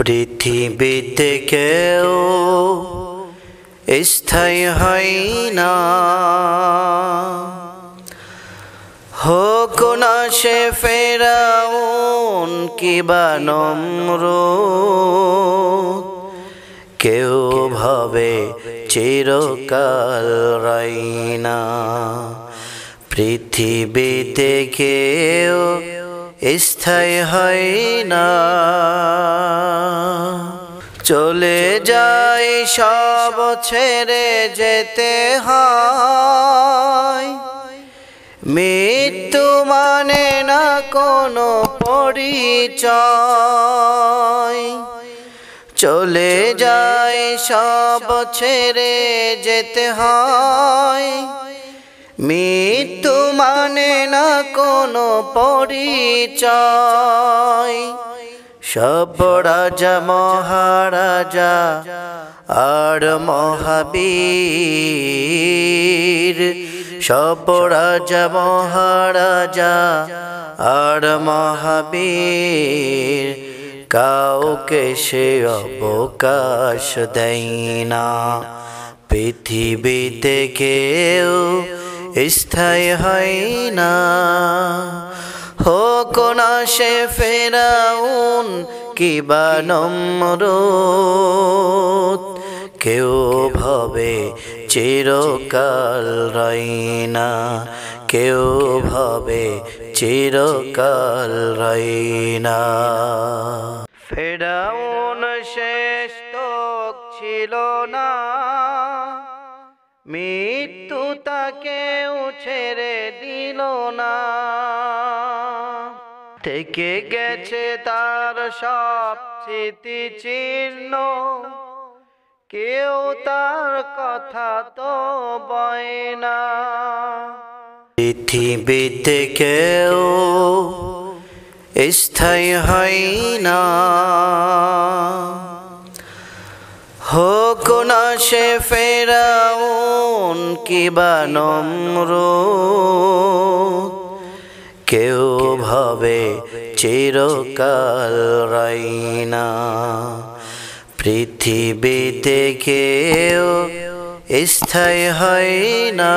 पृथिबीते केउ स्थायी हय ना होक ना से फेराउन किबा नमरूद केउ भावे चिरकाल रही ना। पृथिबीते केउ स्थायी हय ना चले जाए सब छेड़े जेते हय मृत्यु माने ना कोनो परिचय चले जाए सब छेड़े जेते हय मृत्यु माने ना कोनो परिचय। सब राजा महाराजा और महावीर सब राजा महाराजा और महावीर काउके से अवकाश देना। पृथिबीते केउ स्थायी हय ना होक ना से फेराउन किबा नमरूद केउ भावे चिरकाल रही ना केउ भावे चिरकाल रही ना। फेराउन शेष तक छिलो ना मृत्यु ताके छेड़े दिलो ना থেকে গেছে তার সব স্মৃতিচিহ্ন কেউ তার কথা তো বলে না। পৃথিবীতে কেউ স্থায়ী হয় না হোক না সে ফেরাউন কিবা নমরুদ কেউ ভাবে চিরকাল রই না। পৃথিবীতে কেউ স্থায়ী হয় না।